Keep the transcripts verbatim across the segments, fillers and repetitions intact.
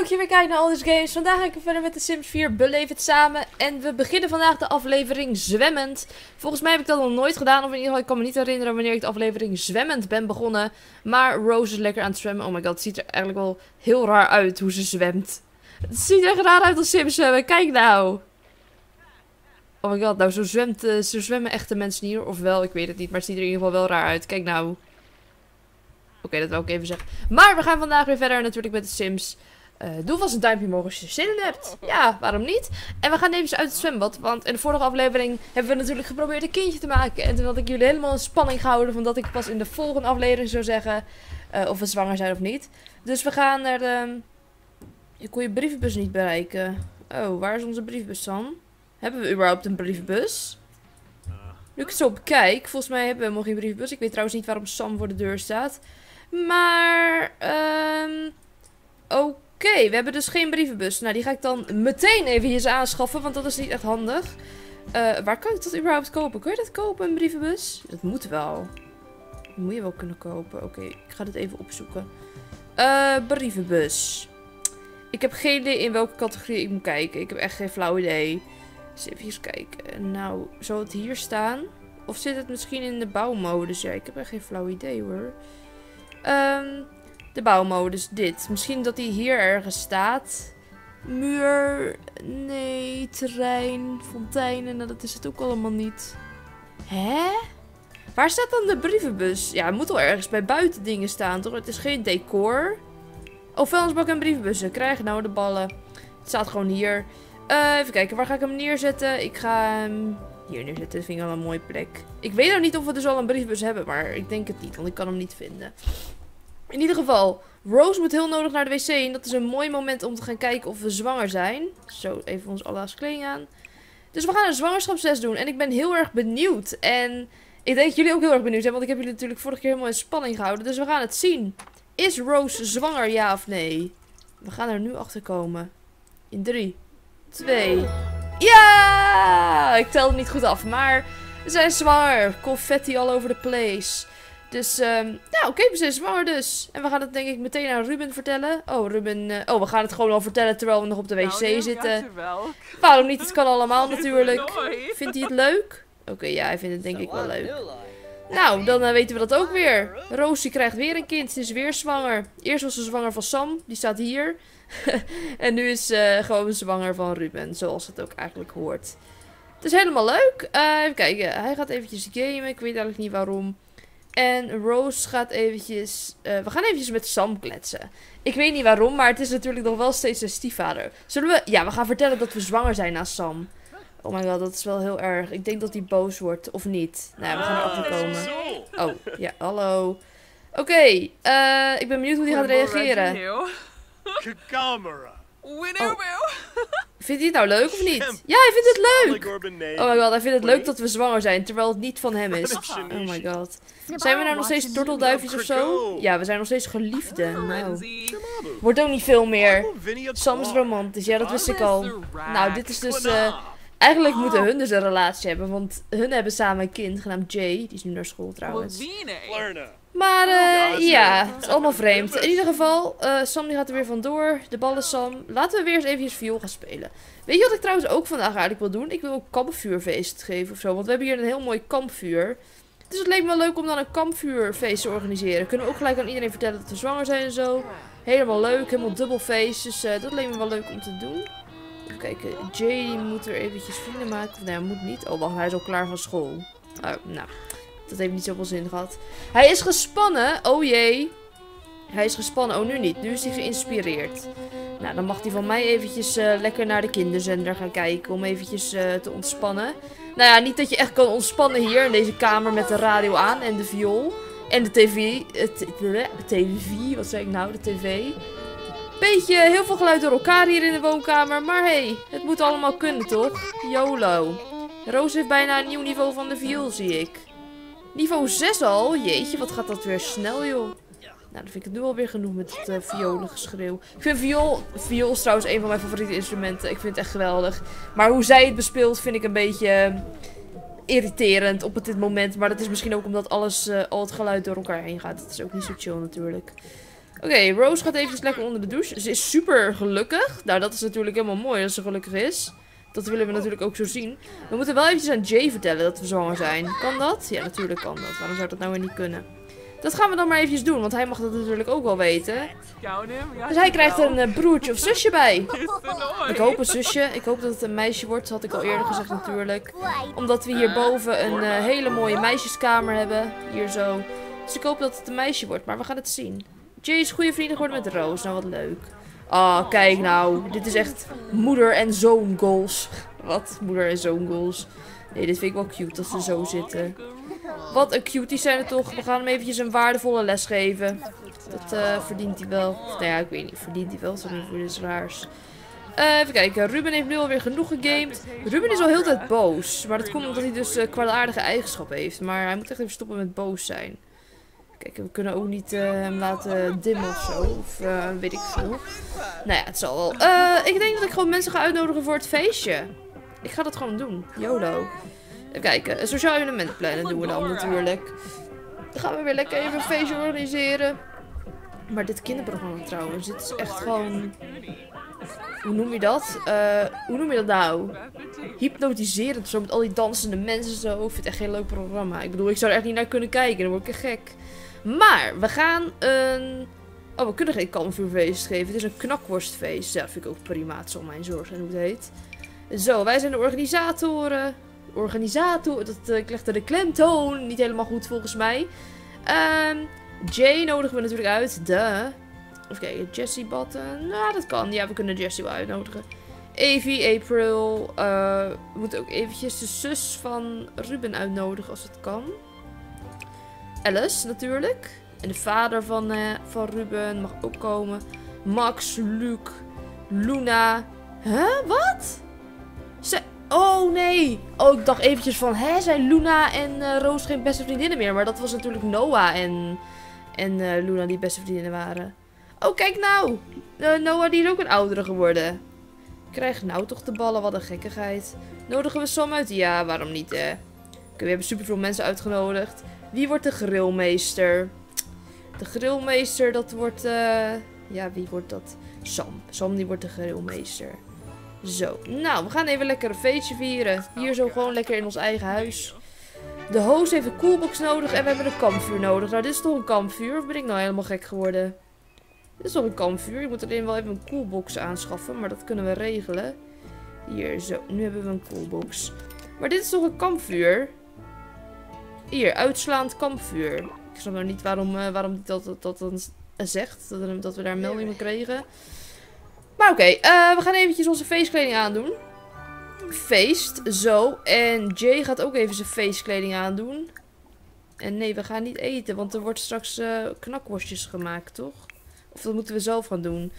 leuk dat je weer kijkt naar All These Games. Vandaag ga ik verder met de Sims vier, beleef het samen. En we beginnen vandaag de aflevering zwemmend. Volgens mij heb ik dat nog nooit gedaan. Of in ieder geval, ik kan me niet herinneren wanneer ik de aflevering zwemmend ben begonnen. Maar Rose is lekker aan het zwemmen. Oh my god, het ziet er eigenlijk wel heel raar uit hoe ze zwemt. Het ziet er echt raar uit als Sims zwemmen. Kijk nou. Oh my god, nou zo, zwemt, uh, zo zwemmen echte mensen hier. Of wel, ik weet het niet. Maar het ziet er in ieder geval wel raar uit. Kijk nou. Oké, okay, dat wil ik even zeggen. Maar we gaan vandaag weer verder natuurlijk met de Sims. Uh, doe vast een duimpje omhoog als je er zin in hebt. Ja, waarom niet? En we gaan even uit het zwembad. Want in de vorige aflevering hebben we natuurlijk geprobeerd een kindje te maken. En toen had ik jullie helemaal in spanning gehouden. Van dat ik pas in de volgende aflevering zou zeggen. Uh, of we zwanger zijn of niet. Dus we gaan naar de... Ik kon je brievenbus niet bereiken. Oh, waar is onze brievenbus dan? Hebben we überhaupt een brievenbus? Nu ik het zo bekijk. Volgens mij hebben we helemaal geen brievenbus. Ik weet trouwens niet waarom Sam voor de deur staat. Maar... Um, Oké, okay, we hebben dus geen brievenbus. Nou, die ga ik dan meteen even eens aanschaffen. Want dat is niet echt handig. Uh, waar kan ik dat überhaupt kopen? Kun je dat kopen, een brievenbus? Dat moet wel. Dat moet je wel kunnen kopen. Oké, okay, ik ga dit even opzoeken. Uh, brievenbus. Ik heb geen idee in welke categorie ik moet kijken. Ik heb echt geen flauw idee. Dus even eens kijken. Nou, zou het hier staan? Of zit het misschien in de bouwmodus? Ja, ik heb echt geen flauw idee hoor. Um, de bouwmodus, dit. Misschien dat die hier ergens staat. Muur, nee, terrein, fonteinen, nou, dat is het ook allemaal niet. Hè? Waar staat dan de brievenbus? Ja, het moet wel ergens bij buiten dingen staan, toch? Het is geen decor. Oh, vuilnisbak en brievenbussen. Krijg nou de ballen. Het staat gewoon hier. Uh, even kijken, waar ga ik hem neerzetten? Ik ga hem hier neerzetten. Dat vind ik al een mooie plek. Ik weet nog niet of we dus al een briefbus hebben, maar ik denk het niet, want ik kan hem niet vinden. In ieder geval, Rose moet heel nodig naar de wc en dat is een mooi moment om te gaan kijken of we zwanger zijn. Zo, even ons Allah's kleding aan. Dus we gaan een zwangerschapstest doen en ik ben heel erg benieuwd. En ik denk dat jullie ook heel erg benieuwd zijn, want ik heb jullie natuurlijk vorige keer helemaal in spanning gehouden. Dus we gaan het zien. Is Rose zwanger, ja of nee? We gaan er nu achter komen. In drie, twee... Ja! Ik telde niet goed af, maar we zijn zwanger. Confetti all over the place. Dus, um, nou oké, okay, we zijn zwanger dus. En we gaan het denk ik meteen aan Ruben vertellen. Oh, Ruben... Uh, oh, we gaan het gewoon al vertellen terwijl we nog op de wc nou, zitten. Waarom niet? Het kan allemaal natuurlijk. Vindt hij het leuk? Oké, okay, ja, hij vindt het denk ik wel leuk. Nou, dan uh, weten we dat ook weer. Rosie krijgt weer een kind. Ze is weer zwanger. Eerst was ze zwanger van Sam. Die staat hier. En nu is ze uh, gewoon zwanger van Ruben. Zoals het ook eigenlijk hoort. Het is helemaal leuk. Uh, even kijken. Hij gaat eventjes gamen. Ik weet eigenlijk niet waarom. En Rose gaat eventjes... Uh, we gaan eventjes met Sam kletsen. Ik weet niet waarom, maar het is natuurlijk nog wel steeds zijn stiefvader. Zullen we... Ja, we gaan vertellen dat we zwanger zijn naast Sam. Oh my god, dat is wel heel erg. Ik denk dat hij boos wordt, of niet. Nou, ja, we gaan erachter komen. Oh, ja, hallo. Oké, okay, uh, ik ben benieuwd hoe hij gaat reageren. Oh. Vindt hij het nou leuk of niet? Ja, hij vindt het leuk! Oh my god, hij vindt het leuk dat we zwanger zijn, terwijl het niet van hem is. Oh my god. Zijn we nou nog steeds tortelduifjes of zo? Ja, we zijn nog steeds geliefden. Nou. Wordt ook niet veel meer. Sam is romantisch, ja dat wist ik al. Nou, dit is dus... Uh, Eigenlijk oh. moeten hun dus een relatie hebben, want hun hebben samen een kind genaamd Jay. Die is nu naar school trouwens. Maar uh, ja, het is allemaal vreemd. In ieder geval, uh, Sam die gaat er weer vandoor. De bal is Sam. Laten we weer eens even viool gaan spelen. Weet je wat ik trouwens ook vandaag eigenlijk wil doen? Ik wil ook kampvuurfeest geven ofzo, want we hebben hier een heel mooi kampvuur. Dus het leek me wel leuk om dan een kampvuurfeest te organiseren. Kunnen we ook gelijk aan iedereen vertellen dat we zwanger zijn en zo. Helemaal leuk, helemaal dubbel feest. Dus uh, dat leek me wel leuk om te doen. Even kijken, Jay moet er eventjes vrienden maken. Of, nou, moet niet. Oh, wacht, hij is al klaar van school. Oh, nou, dat heeft niet zoveel zin gehad. Hij is gespannen. Oh jee. Hij is gespannen. Oh, nu niet. Nu is hij geïnspireerd. Nou, dan mag hij van mij eventjes uh, lekker naar de kinderzender gaan kijken. Om eventjes uh, te ontspannen. Nou ja, niet dat je echt kan ontspannen hier in deze kamer met de radio aan en de viool. En de tv. Uh, t t t t t t v. Wat zei ik nou? De tv. Beetje heel veel geluid door elkaar hier in de woonkamer. Maar hé, hey, het moet allemaal kunnen toch? YOLO. Roos heeft bijna een nieuw niveau van de viool, zie ik. Niveau zes al? Jeetje, wat gaat dat weer snel, joh. Nou, dan vind ik het nu alweer genoeg met het uh, violengeschreeuw. Ik vind viool... Viool is trouwens een van mijn favoriete instrumenten. Ik vind het echt geweldig. Maar hoe zij het bespeelt vind ik een beetje... Uh, irriterend op dit moment. Maar dat is misschien ook omdat alles... Uh, al het geluid door elkaar heen gaat. Dat is ook niet zo chill natuurlijk. Oké, okay, Rose gaat eventjes lekker onder de douche. Ze is super gelukkig. Nou, dat is natuurlijk helemaal mooi als ze gelukkig is. Dat willen we natuurlijk ook zo zien. We moeten wel eventjes aan Jay vertellen dat we zwanger zijn. Kan dat? Ja, natuurlijk kan dat. Waarom zou dat nou weer niet kunnen? Dat gaan we dan maar eventjes doen, want hij mag dat natuurlijk ook wel weten. Dus hij krijgt een broertje of zusje bij. Ik hoop een zusje. Ik hoop dat het een meisje wordt, had ik al eerder gezegd natuurlijk. Omdat we hierboven een uh, hele mooie meisjeskamer hebben. Hier zo. Dus ik hoop dat het een meisje wordt, maar we gaan het zien. Jay is goede vrienden geworden met Roos. Nou, wat leuk. Ah, oh, kijk nou. Dit is echt moeder en zoon goals. Wat? Moeder en zoon goals. Nee, dit vind ik wel cute dat ze zo zitten. Wat een cuties zijn het toch. We gaan hem eventjes een waardevolle les geven. Dat uh, verdient hij wel. Of, nou ja, ik weet niet. Verdient hij wel. Dat is voor iets raars. Uh, even kijken. Ruben heeft nu alweer genoeg gegamed. Ruben is al heel de tijd boos. Maar dat komt omdat hij dus uh, kwaadaardige eigenschappen heeft. Maar hij moet echt even stoppen met boos zijn. Kijk, we kunnen ook niet uh, hem laten dimmen of zo. Of uh, weet ik veel. Nou ja, het zal wel. Uh, ik denk dat ik gewoon mensen ga uitnodigen voor het feestje. Ik ga dat gewoon doen. YOLO. Even kijken. Een sociaal evenementplannen doen we dan natuurlijk. Dan gaan we weer lekker even een feestje organiseren. Maar dit kinderprogramma trouwens. Dit is echt gewoon... Hoe noem je dat? Uh, hoe noem je dat nou? Hypnotiserend zo met al die dansende mensen zo. Ik vind het echt geen leuk programma. Ik bedoel, ik zou er echt niet naar kunnen kijken. Dan word ik echt gek. Maar we gaan een... Oh, we kunnen geen kampvuurfeest geven. Het is een knakworstfeest. Ja, dat vind ik ook prima. Het zal mijn zorg zijn hoe het heet. Zo, wij zijn de organisatoren. Organisator. Dat, uh, ik legde de klemtoon niet helemaal goed volgens mij. Um, Jay nodigen we natuurlijk uit. De... Even kijken, Jessie Button. Nou, dat kan. Ja, we kunnen Jessie wel uitnodigen. Evie, April. Uh, we moeten ook eventjes de zus van Ruben uitnodigen als het kan. Alice natuurlijk. En de vader van, uh, van Ruben mag ook komen. Max, Luke, Luna. Huh? Wat? Zij... Oh nee! Oh, ik dacht eventjes van, hè, zijn Luna en uh, Roos geen beste vriendinnen meer? Maar dat was natuurlijk Noah en, en uh, Luna die beste vriendinnen waren. Oh, kijk nou! Uh, Noah die is ook een oudere geworden. Krijg nou toch de ballen, wat een gekkigheid. Nodigen we Sam uit? Ja, waarom niet, hè? Oké, we hebben superveel mensen uitgenodigd. Wie wordt de grillmeester? De grillmeester, dat wordt... Uh... Ja, wie wordt dat? Sam. Sam, die wordt de grillmeester. Zo. Nou, we gaan even lekker een feestje vieren. Hier zo gewoon lekker in ons eigen huis. De host heeft een koelbox nodig en we hebben een kampvuur nodig. Nou, dit is toch een kampvuur? Of ben ik nou helemaal gek geworden? Dit is toch een kampvuur? Ik moet alleen wel even een koelbox aanschaffen, maar dat kunnen we regelen. Hier, zo. Nu hebben we een koelbox. Maar dit is toch een kampvuur? Hier, uitslaand kampvuur. Ik snap nou niet waarom, uh, waarom dat, dat, dat dan zegt, dat, dat we daar een melding mee kregen. Maar oké, okay, uh, we gaan eventjes onze feestkleding aandoen. Feest, zo. En Jay gaat ook even zijn feestkleding aandoen. En nee, we gaan niet eten, want er wordt straks uh, knakworstjes gemaakt, toch? Of dat moeten we zelf gaan doen.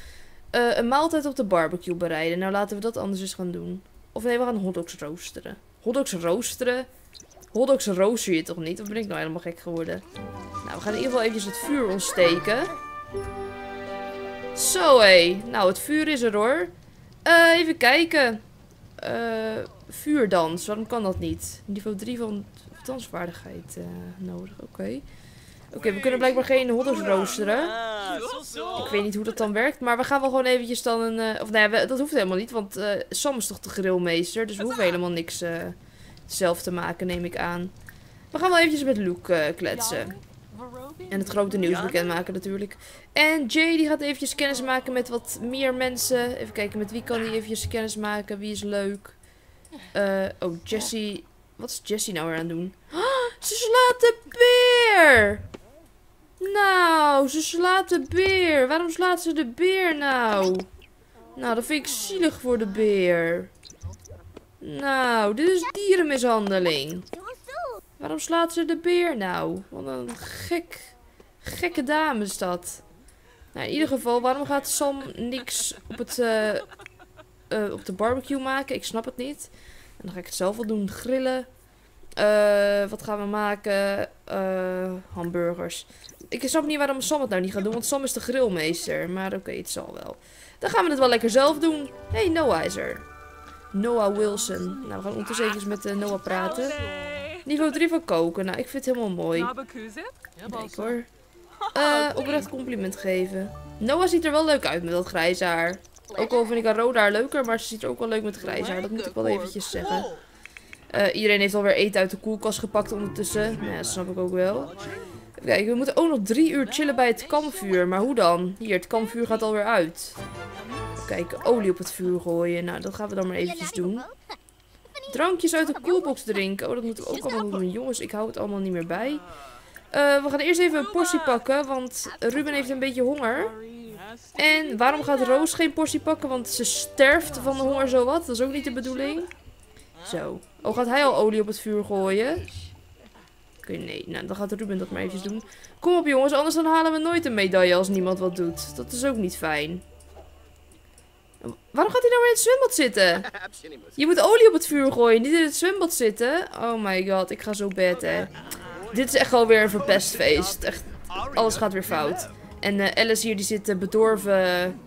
Uh, een maaltijd op de barbecue bereiden. Nou, laten we dat anders eens gaan doen. Of nee, we gaan hotdogs roosteren. Hotdogs roosteren? Hotdogs rooster je toch niet? Of ben ik nou helemaal gek geworden? Nou, we gaan in ieder geval eventjes het vuur ontsteken. Zo, hé. Nou, het vuur is er, hoor. Uh, even kijken. Uh, vuurdans. Waarom kan dat niet? Niveau drie van dansvaardigheid uh, nodig. Oké. Okay. Oké, okay, we kunnen blijkbaar geen hotdogs roosteren. Ik weet niet hoe dat dan werkt. Maar we gaan wel gewoon eventjes dan een... Uh, of nou ja, we, dat hoeft helemaal niet. Want uh, Sam is toch de grillmeester. Dus we hoeven helemaal niks uh, zelf te maken, neem ik aan. We gaan wel eventjes met Luke uh, kletsen. En het grote nieuws bekendmaken natuurlijk. En Jay die gaat eventjes kennis maken met wat meer mensen. Even kijken, met wie kan hij eventjes kennis maken? Wie is leuk? Uh, oh, Jessie. Wat is Jessie nou weer aan het doen? Oh, ze slaat de beer! Nou, ze slaat de beer. Waarom slaat ze de beer nou? Nou, dat vind ik zielig voor de beer. Nou, dit is dierenmishandeling. Waarom slaat ze de beer nou? Wat een gek, gekke dame is dat. Nou, in ieder geval, waarom gaat Sam niks op, het, uh, uh, op de barbecue maken? Ik snap het niet. En dan ga ik het zelf wel doen. Grillen. Uh, wat gaan we maken? Uh, hamburgers. Ik snap niet waarom Sam het nou niet gaat doen, want Sam is de grillmeester. Maar oké, okay, het zal wel. Dan gaan we het wel lekker zelf doen. Hé, hey, Noah is er. Noah Wilson. Nou, we gaan ondertussen even met uh, Noah praten. Niveau drie van koken. Nou, ik vind het helemaal mooi. Kijk hoor. uh, oprecht compliment geven. Noah ziet er wel leuk uit met dat grijze haar. Ook al vind ik haar rode haar leuker, maar ze ziet er ook wel leuk met grijze haar. Dat moet ik wel eventjes zeggen. Uh, iedereen heeft alweer eten uit de koelkast gepakt ondertussen. Ja, dat snap ik ook wel. Kijk, we moeten ook nog drie uur chillen bij het kampvuur. Maar hoe dan? Hier, het kampvuur gaat alweer uit. Kijk, olie op het vuur gooien. Nou, dat gaan we dan maar eventjes doen. Drankjes uit de koelbox drinken. Oh, dat moeten we ook allemaal doen. Jongens, ik hou het allemaal niet meer bij. Uh, we gaan eerst even een portie pakken, want Ruben heeft een beetje honger. En waarom gaat Roos geen portie pakken? Want ze sterft van de honger zowat. Dat is ook niet de bedoeling. Zo. Oh, gaat hij al olie op het vuur gooien? Nee, nou, dan gaat Ruben dat maar eventjes doen. Kom op jongens, anders dan halen we nooit een medaille als niemand wat doet. Dat is ook niet fijn. Waarom gaat hij nou weer in het zwembad zitten? Je moet olie op het vuur gooien, niet in het zwembad zitten. Oh my god, ik ga zo bed, hè. Dit is echt alweer een verpest feest. Echt, alles gaat weer fout. En uh, Alice hier, die zit bedorven,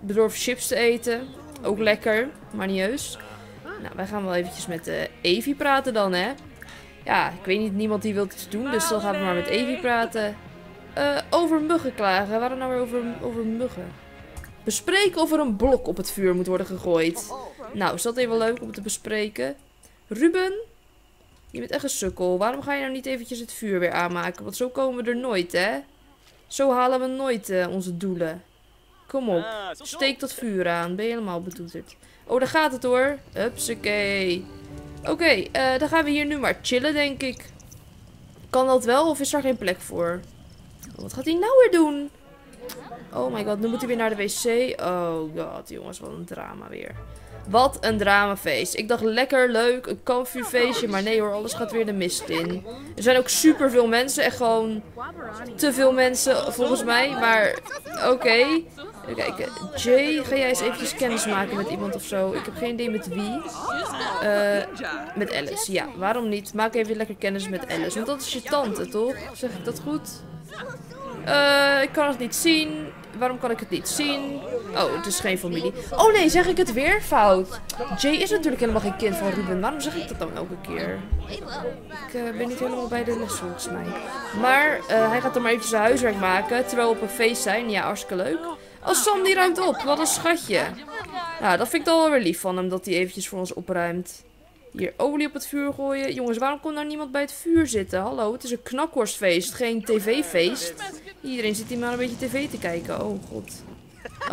bedorven chips te eten. Ook lekker, maar niet heus. Nou, wij gaan wel eventjes met uh, Evie praten dan, hè. Ja, ik weet niet, niemand die wil iets doen, dus dan gaan we maar met Evie praten. Uh, over muggen klagen. Waarom nou weer over, over muggen? Bespreken of er een blok op het vuur moet worden gegooid. Nou, is dat even leuk om te bespreken. Ruben, je bent echt een sukkel. Waarom ga je nou niet eventjes het vuur weer aanmaken? Want zo komen we er nooit, hè? Zo halen we nooit uh, onze doelen. Kom op, steek dat vuur aan. Ben je helemaal betoeterd. Oh, daar gaat het hoor. Hupsakee. Oké, okay, uh, dan gaan we hier nu maar chillen, denk ik. Kan dat wel, of is daar geen plek voor? Oh, wat gaat hij nou weer doen? Oh my god, nu moet hij weer naar de wc. Oh god, jongens, wat een drama weer. Wat een dramafeest. Ik dacht lekker leuk, een kampvuurfeestje, maar nee hoor, alles gaat weer de mist in. Er zijn ook superveel mensen, echt gewoon te veel mensen volgens mij, maar oké. Okay. Even kijken. Jay, ga jij eens eventjes kennis maken met iemand of zo? Ik heb geen idee met wie. Uh, met Alice, ja. Waarom niet? Maak even lekker kennis met Alice. Want dat is je tante, toch? Zeg ik dat goed? Uh, ik kan het niet zien. Waarom kan ik het niet zien? Oh, het is geen familie. Oh nee, zeg ik het weer fout? Jay is natuurlijk helemaal geen kind van Ruben. Waarom zeg ik dat dan elke keer? Ik uh, ben niet helemaal bij de les volgens mij. Maar uh, hij gaat dan maar even zijn huiswerk maken. Terwijl we op een feest zijn. Ja, hartstikke leuk. Oh, Sam die ruimt op. Wat een schatje. Nou, dat vind ik dan wel weer lief van hem. Dat hij eventjes voor ons opruimt. Hier olie op het vuur gooien. Jongens, waarom kon nou niemand bij het vuur zitten? Hallo, het is een knakworstfeest. Geen tv-feest. Iedereen zit hier maar een beetje tv te kijken. Oh, god.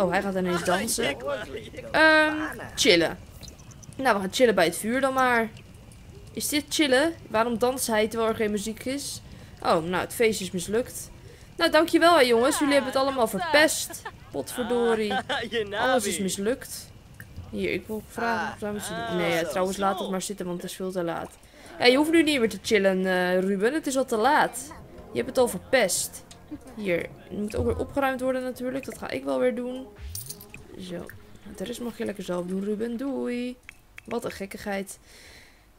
Oh, hij gaat ineens dansen. Um, chillen. Nou, we gaan chillen bij het vuur dan maar. Is dit chillen? Waarom danst hij terwijl er geen muziek is? Oh, nou, het feest is mislukt. Nou, dankjewel hè, jongens. Jullie hebben het allemaal verpest. Potverdorie. Alles is mislukt. Hier, ik wil vragen of ze... Nee, trouwens, laat het maar zitten, want het is veel te laat. Ja, je hoeft nu niet meer te chillen, uh, Ruben. Het is al te laat. Je hebt het al verpest. Hier, het moet ook weer opgeruimd worden natuurlijk. Dat ga ik wel weer doen. Zo. De rest mag je lekker zelf doen, Ruben. Doei. Wat een gekkigheid.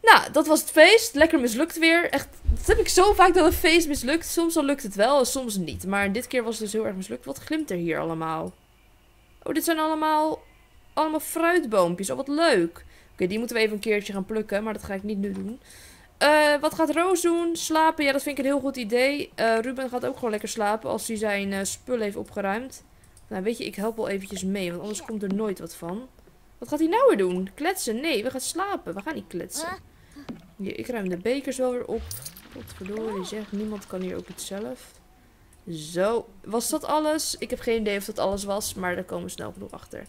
Nou, dat was het feest. Lekker mislukt weer. Echt, dat heb ik zo vaak dat een feest mislukt. Soms dan lukt het wel en soms niet. Maar dit keer was het dus heel erg mislukt. Wat glimt er hier allemaal? Oh, dit zijn allemaal... Allemaal fruitboompjes. Oh, wat leuk. Oké, okay, die moeten we even een keertje gaan plukken. Maar dat ga ik niet nu doen. Uh, wat gaat Roos doen? Slapen. Ja, dat vind ik een heel goed idee. Uh, Ruben gaat ook gewoon lekker slapen als hij zijn uh, spullen heeft opgeruimd. Nou, weet je, ik help wel eventjes mee. Want anders komt er nooit wat van. Wat gaat hij nou weer doen? Kletsen? Nee, we gaan slapen. We gaan niet kletsen. Hier, ik ruim de bekers wel weer op. Godverdorie zeg. Niemand kan hier ook iets zelf. Zo. Was dat alles? Ik heb geen idee of dat alles was. Maar daar komen we snel genoeg achter.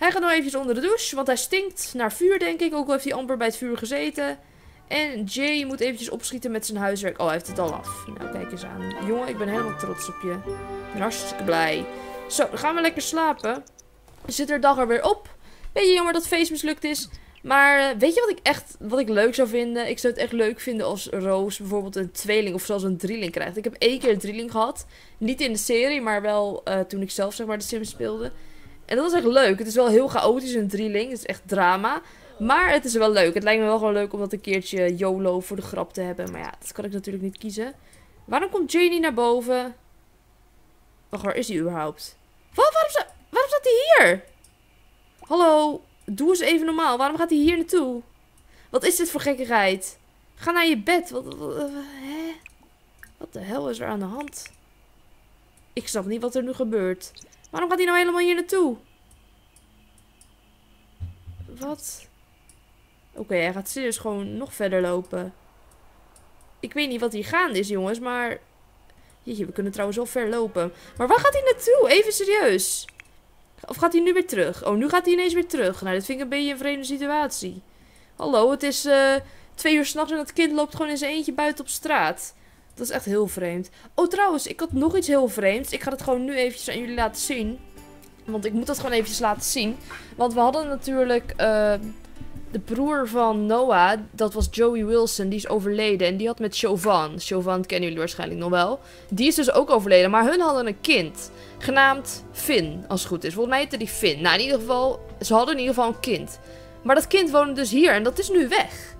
Hij gaat nou eventjes onder de douche, want hij stinkt naar vuur, denk ik. Ook al heeft hij amper bij het vuur gezeten. En Jay moet eventjes opschieten met zijn huiswerk. Oh, hij heeft het al af. Nou, kijk eens aan. Jongen, ik ben helemaal trots op je. Ik ben hartstikke blij. Zo, dan gaan we lekker slapen. Zit er dag er weer op. Beetje jammer dat het feest mislukt is. Maar weet je wat ik echt wat ik leuk zou vinden? Ik zou het echt leuk vinden als Roos bijvoorbeeld een tweeling of zelfs een drieling krijgt. Ik heb één keer een drieling gehad. Niet in de serie, maar wel uh, toen ik zelf zeg maar de Sims speelde. En dat is echt leuk. Het is wel heel chaotisch, een drieling. Het is echt drama. Maar het is wel leuk. Het lijkt me wel gewoon leuk om dat een keertje YOLO voor de grap te hebben. Maar ja, dat kan ik natuurlijk niet kiezen. Waarom komt Janie naar boven? Wacht, waar is die überhaupt? Wat? Waarom, sta waarom staat hij hier? Hallo? Doe eens even normaal. Waarom gaat hij hier naartoe? Wat is dit voor gekkigheid? Ga naar je bed. Wat, wat, wat, hè? Wat de hel is er aan de hand? Ik snap niet wat er nu gebeurt. Waarom gaat hij nou helemaal hier naartoe? Wat? Oké, okay, hij gaat serieus gewoon nog verder lopen. Ik weet niet wat hier gaande is, jongens, maar... Jeetje, we kunnen trouwens wel ver lopen. Maar waar gaat hij naartoe? Even serieus. Of gaat hij nu weer terug? Oh, nu gaat hij ineens weer terug. Nou, dat vind ik een beetje een vreemde situatie. Hallo, het is uh, twee uur s'nachts en dat kind loopt gewoon in zijn eentje buiten op straat. Dat is echt heel vreemd. Oh, trouwens, ik had nog iets heel vreemds. Ik ga het gewoon nu eventjes aan jullie laten zien. Want ik moet dat gewoon eventjes laten zien. Want we hadden natuurlijk... Uh, de broer van Noah, dat was Joey Wilson, die is overleden. En die had met Chauvin. Chauvin kennen jullie waarschijnlijk nog wel. Die is dus ook overleden. Maar hun hadden een kind. Genaamd Finn, als het goed is. Volgens mij heette die Finn. Nou, in ieder geval, ze hadden in ieder geval een kind. Maar dat kind woonde dus hier. En dat is nu weg.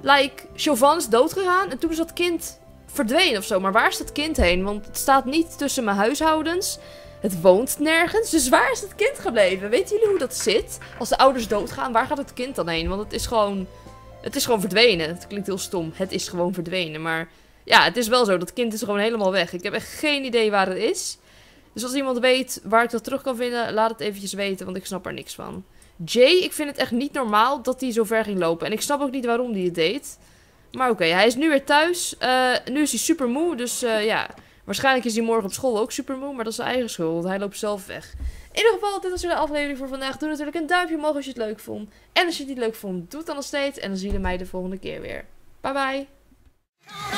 Like, Chauvin is doodgegaan. En toen is dat kind verdwenen of zo. Maar waar is dat kind heen? Want het staat niet tussen mijn huishoudens. Het woont nergens. Dus waar is het kind gebleven? Weten jullie hoe dat zit? Als de ouders doodgaan, waar gaat het kind dan heen? Want het is gewoon... Het is gewoon verdwenen. Het klinkt heel stom. Het is gewoon verdwenen. Maar ja, het is wel zo. Dat kind is gewoon helemaal weg. Ik heb echt geen idee waar het is. Dus als iemand weet waar ik dat terug kan vinden, laat het eventjes weten. Want ik snap er niks van. Jay, ik vind het echt niet normaal dat hij zo ver ging lopen. En ik snap ook niet waarom hij het deed. Maar oké, okay, hij is nu weer thuis. Uh, nu is hij super moe. Dus uh, ja... Waarschijnlijk is hij morgen op school ook super moe, maar dat is zijn eigen schuld, want hij loopt zelf weg. In ieder geval, dit was weer de aflevering voor vandaag. Doe natuurlijk een duimpje omhoog als je het leuk vond. En als je het niet leuk vond, doe het dan nog steeds. En dan zien jullie mij de volgende keer weer. Bye bye!